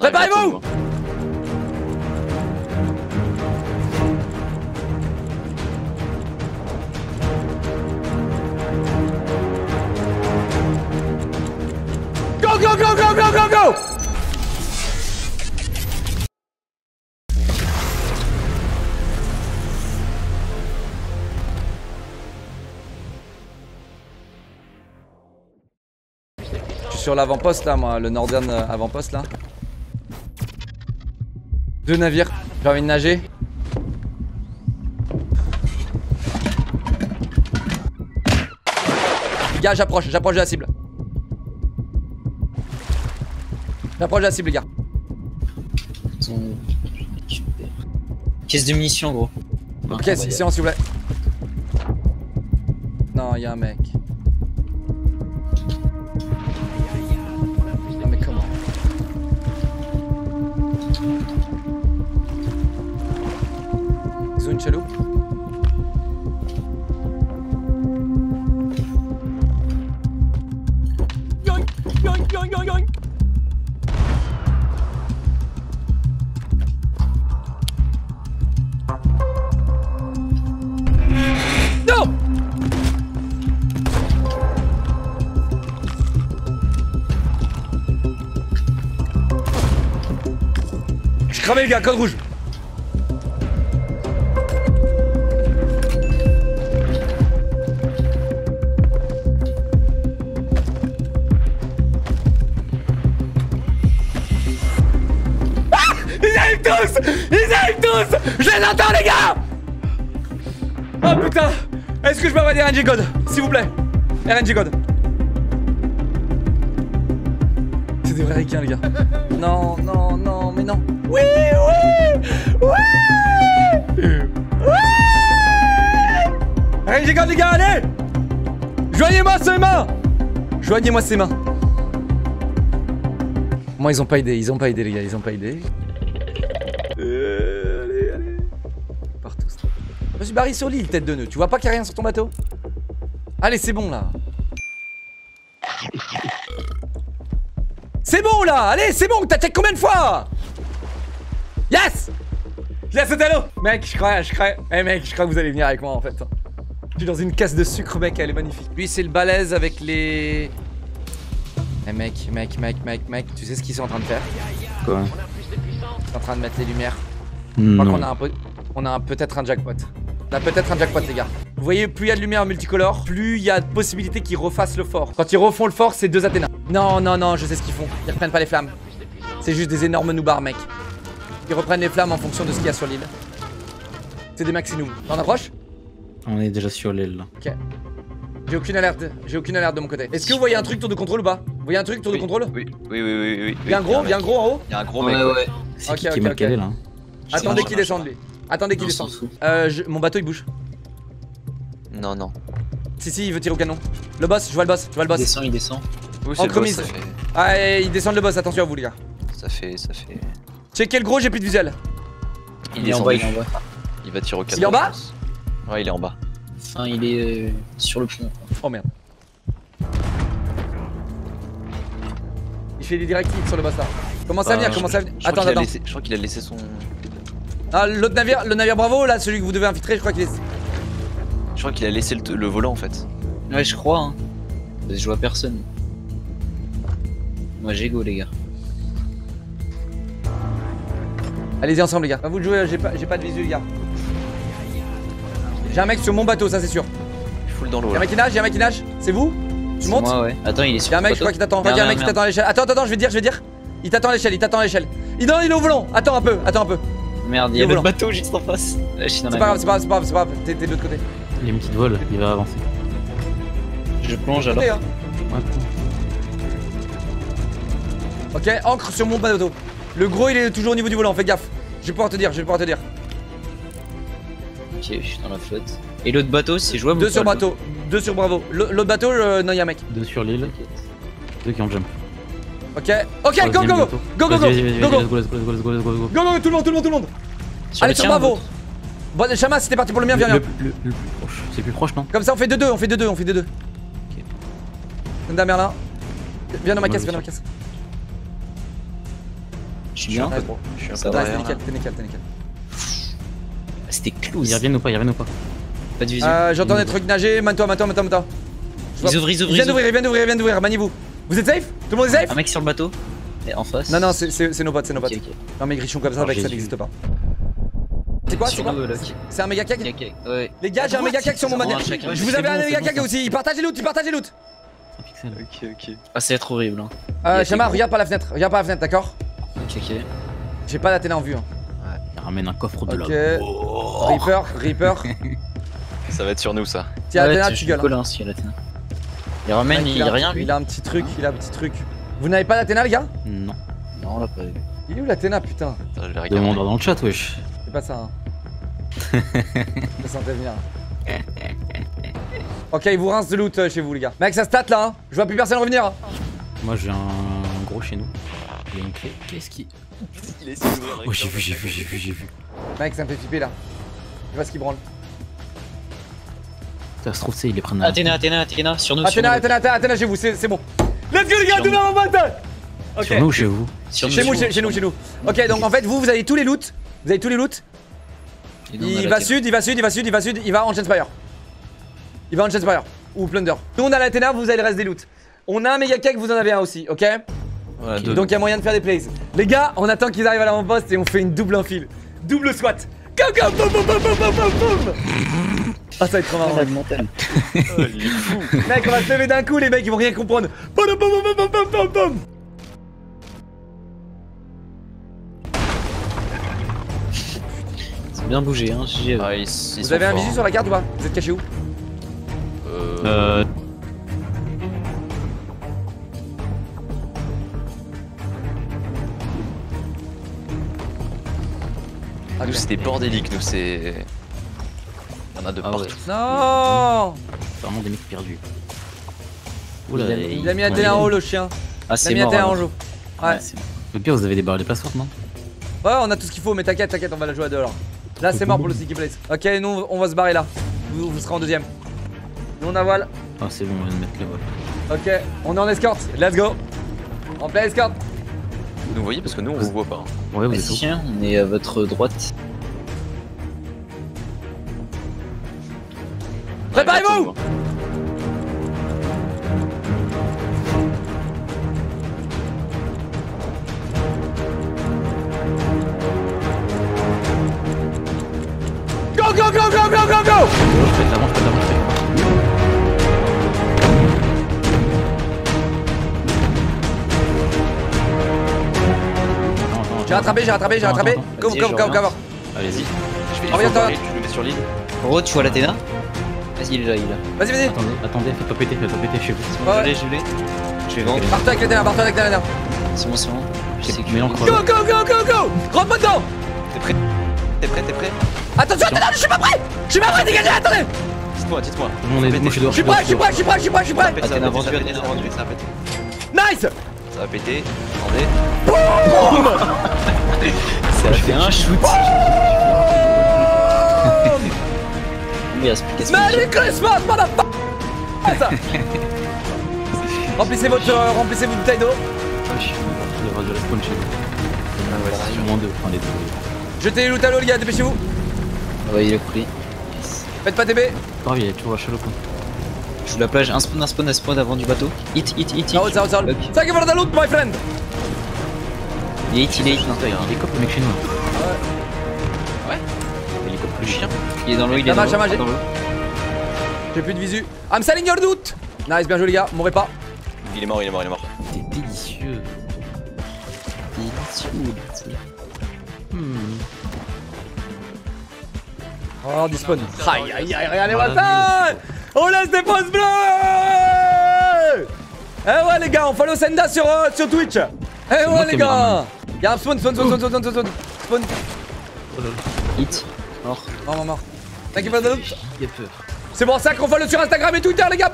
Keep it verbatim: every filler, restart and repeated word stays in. Préparez-vous! Go, go, go, go, go, go, go! Je suis sur l'avant-poste là, moi, le northern avant-poste là. Deux navires, j'ai envie de nager. Les gars, j'approche, j'approche de la cible. J'approche de la cible, les gars. Caisse de munitions, gros. Ok, c'est silence, s'il vous plaît. Non, y'a un mec. Non, mais comment? Ils ont une chaloupe. Yoink, yoink, yoink, yoink, yoink. Non! Je cramais les gars, code rouge. Ils arrivent tous! Ils arrivent tous! Je les entends les gars! Oh putain! Est-ce que je peux avoir des R N G God? S'il vous plaît! R N G God! C'est des vrais requins les gars! Non, non, non, mais non! Oui, oui! Oui! Oui! R N G God les gars, allez! Joignez-moi ces mains! Joignez-moi ces mains! Moi ils ont pas aidé, ils ont pas aidé les gars, ils ont pas aidé. Euh, allez, allez. Partout. Je me suis barré sur l'île, tête de nœud. Tu vois pas qu'il y a rien sur ton bateau? Allez, c'est bon là. C'est bon là. Allez, c'est bon. T'as check combien de fois? Yes. Je l'ai sauté à l'eau. Mec, je crois, je crois. Eh hey, mec, je crois que vous allez venir avec moi en fait. Je suis dans une caisse de sucre, mec. Elle est magnifique. Lui, c'est le balèze avec les. Eh hey, mec, mec, mec, mec, mec. Tu sais ce qu'ils sont en train de faire? Quoi? En train de mettre les lumières. Je crois qu'on a un peu, on a peut-être un jackpot. On a peut-être un jackpot les gars. Vous voyez, plus il y a de lumière multicolore, plus il y a de possibilités qu'ils refassent le fort. Quand ils refont le fort, c'est deux Athéna. Non, non, non, je sais ce qu'ils font. Ils reprennent pas les flammes. C'est juste des énormes noobars, mec. Ils reprennent les flammes en fonction de ce qu'il y a sur l'île. C'est des maxinous. On approche? On est déjà sur l'île là. Ok. J'ai aucune alerte. J'ai aucune alerte de mon côté. Est-ce que vous voyez un truc tour de contrôle ou pas? Vous voyez un truc tour de contrôle? Oui, oui, oui, oui. Il y a un gros, il y a un gros en haut. Il y a un gros mec. C'est okay, qui okay, qui m'a okay. calé là? Attendez qu'il descende lui. Attendez qu'il descende. Euh, je... Mon bateau il bouge. Non, non. Si, si, il veut tirer au canon. Le boss, je vois le boss, je vois le boss. Il descend, il descend. Oui, entremise. Boss, fait... Ah, ils descendent le boss, attention à vous les gars. Ça fait, ça fait. Checkez le gros, j'ai plus de visuel. Il, il est en bas, il est en bas. Il va tirer au canon. Il est en bas? Ouais, il est en bas. Enfin, il est euh, sur le pont. Oh merde. Il fait des directives sur le boss là. Comment ça vient? Comment ça vient? Attends, attends. Laissé, je crois qu'il a laissé son. Ah, l'autre navire, le navire Bravo là, celui que vous devez infiltrer, je crois qu'il est. Je crois qu'il a laissé le, le volant en fait. Ouais, je crois. Hein. Je vois personne. Moi j'ai go les gars. Allez-y ensemble les gars. À vous de jouer, j'ai pas, pas de visu les gars. J'ai un mec sur mon bateau, ça c'est sûr. Je suis full dans l'eau. Y'a un mec qui nage, y'a un mec qui nage. C'est vous? Tu montes? Moi, ouais. Attends, il est sur. Y'a un mec, je crois qu'il t'attend. Y'a un mec qui t'attend à l'échelle. Attends, attends, je vais dire, je vais dire. Il t'attend à l'échelle, il t'attend à l'échelle. Il, il est au volant. Attends un peu, attends un peu. Merde, il y a le bateau juste en face. C'est pas grave, c'est pas grave, c'est pas grave, c'est pas grave. T'es de l'autre côté. Il y a une petite voile, il va avancer. Je plonge alors. Hein. Ouais. Ok, ancre sur mon bateau. Le gros, il est toujours au niveau du volant, fais gaffe. Je vais pouvoir te dire, je vais pouvoir te dire. Ok, je suis dans la flotte. Et l'autre bateau, c'est jouable? Deux sur bateau, deux sur Bravo. L'autre bateau, le... non, il y a un mec. Deux sur l'île. Deux qui ont jump. Ok, ok, go go go go go go go go go go go go tout le monde, tout le monde, tout le monde. Allez sur Bravo. Bon, Chama, c'était parti pour le mien, viens, viens. Le plus proche, c'est plus proche, non? Comme ça, on fait deux deux, on fait deux deux, on fait deux deux. Ok. Nda Merlin. Viens dans ma caisse, viens dans ma caisse. Je suis bien. Je suis un peu derrière. T'es nickel, t'es nickel. C'était close. Ils reviennent ou pas, ils reviennent ou pas? Pas de vision. Euh, J'entends des trucs nager. Mane-toi, mane-toi, mane-toi, mane-toi. Ils ouvrent, ils ouvrent. Ils viennent d'ouvrir, ils viennent d'ouvrir, ils viennent d'ouvrir. Maniez-vous. Vous êtes safe? Tout le monde est safe? Un mec sur le bateau. Et en face. Non, non, c'est nos potes, c'est nos potes. Non, mais grichons comme ça, avec ça n'existe pas. C'est quoi? C'est quoi? C'est un méga cac? Ouais. Les gars, j'ai un méga cac sur mon manette. Je vous avais un méga cac aussi. Ils partagent les loot, ils partagent les loot. Ok, ok. Ah, ça va être horrible. Hein. Euh, Chama, regarde par la fenêtre, regarde par la fenêtre, d'accord? Ok, ok. J'ai pas la télé en vue. Hein. Ouais, il ramène un coffre de l'homme. Okay. Oh. Reaper, Reaper. Ça va être sur nous, ça. Tiens, Athéna, tu gueules. Hein. Il ramène, il, il a rien vu. Il a un petit truc, ah. il a un petit truc. Vous n'avez pas l'Athéna, les gars? Non. Non, on l'a pas eu. Il est où l'Athéna, putain? Attends, je vais regarder. Demande dans le chat, wesh. C'est pas ça, hein. Je sentais venir. Ok, il vous rince de loot chez vous, les gars. Mec, ça stat là, hein. Je vois plus personne revenir. Hein. Moi, j'ai un gros chez nous. J'ai une clé. Qu'est-ce qui. Il est oh, j'ai vu, j'ai vu, j'ai vu, j'ai vu. Mec, ça me fait flipper là. Je sais pas ce qu'il branle. Ça se trouve, c'est il est prêt à. Athéna, Athéna, Athéna, sur nous. Athéna, Athéna, Athéna, chez vous, c'est bon. Let's go, les gars, tout le monde en bataille. Sur nous, chez vous. Chez nous, chez nous, chez nous. Ok, donc en fait, vous, vous avez tous les loots. Vous avez tous les loots. Il va sud, il va sud, il va sud, il va sud, il va en Genspire. Il va en Jetfire ou Plunder. Nous on a l'Athéna, vous avez le reste des loots. On a un méga cake, vous en avez un aussi, ok, voilà, okay. Donc il y a moyen de faire des plays. Les gars, on attend qu'ils arrivent à l'avant-poste et on fait une double infile. Double squat. Go go boum boum boum boum boum boum. Ah ça va être trop marrant. Oh, il est fou. Mec, on va se lever d'un coup, les mecs ils vont rien comprendre. Boum boum boum boum boum boum boum. C'est bien bougé hein, G G. Ah, ils, ils vous avez forts. Un visu sur la carte ou pas? Vous êtes cachés où? Euh... Nous c'était bordélique, nous c'est... Y'en a de ah partout. Ouais. Non, c'est vraiment des mecs perdus. Oula, il a mis Athéna en haut le chien. Ah c'est mort. Il a mis Athéna en haut. Ouais. Le pire, vous avez des barres de passoires, non? Ouais, on a tout ce qu'il faut, mais t'inquiète, t'inquiète, on va la jouer à deux alors. Là c'est mort pour le sticky place. Ok, nous on va se barrer là. Vous, vous serez en deuxième. Nous on avale. Ah c'est bon, on vient de mettre le vol. Ok, on est en escorte, let's go. En plein escorte. Vous nous voyez parce que nous on vous voit pas. Ouais, vous êtes où? On est à votre droite. Préparez-vous! Go go go go go go go! Je vais t'avancer, je vais t'avancer. J'ai rattrapé, j'ai rattrapé, j'ai rattrapé. Comme, comme, comme, comme. Allez-y. Je vais t'en. Tu le mets sur l'île. Rod, tu vois l'Athéna? Vas-y, il est là, il est là. Vas-y, vas-y. Attendez, attendez, fais-toi péter, fais-toi péter, je suis bon. Je l'ai, je l'ai. Je vais vendre. Pars-toi avec l'Athéna, pars-toi avec l'Athéna. C'est bon, c'est bon. Je sais que je vais en croire. Go, go, go, go, go. Rentre-moi dedans. T'es prêt? T'es prêt, t'es prêt? Attention, Athéna, je suis pas prêt. Je suis pas prêt, dégagez, attendez. Dites-moi, dites-moi. Je suis prêt, je suis prêt, je suis prêt, je suis prêt, je suis prêt. Athéna, vendu, Athéna, vendu, ça va péter. Nice. Ça va péter, attendez. BOUM. Ça fait un shoot. Merry Christmas, motherfucker. Remplissez votre, remplissez vos bouteilles d'eau. Je suis en train de respawn chez vous. Ouais, c'est sûrement deux, enfin les deux. Jetez les loot à l'eau les gars, dépêchez-vous. Ouais, il a coulé. Faites pas T B. Grave, il est toujours à chalot. Je joue la plage, un spawn, un spawn, un spawn avant du bateau. Hit, hit, hit, hit. Out, out, out. Thank you for the loot, my friend. Il est hit, il est hit. Il est hélico le mec chez nous. Ouais. Ouais. Hélico le chien. Il est dans l'eau, il est dans l'eau. J'ai plus de visu. I'm selling your loot. Nice, bien joué les gars, mourrez pas. Il est mort, il est mort, il est mort. T'es délicieux. Délicieux. Hmm. Oh, du spawn. Aïe, aïe, aïe, regardez moi ça. On laisse des postes bleus. Eh ouais les gars, on follow Senda sur, euh, sur Twitch. Eh ouais les gars. Y'a un spawn, spawn, spawn, spawn, spawn, spawn, spawn. Hit. Mort. Mort, mort, mort. T'inquiète pas de l'autre. C'est pour ça qu'on follow sur Instagram et Twitter les gars.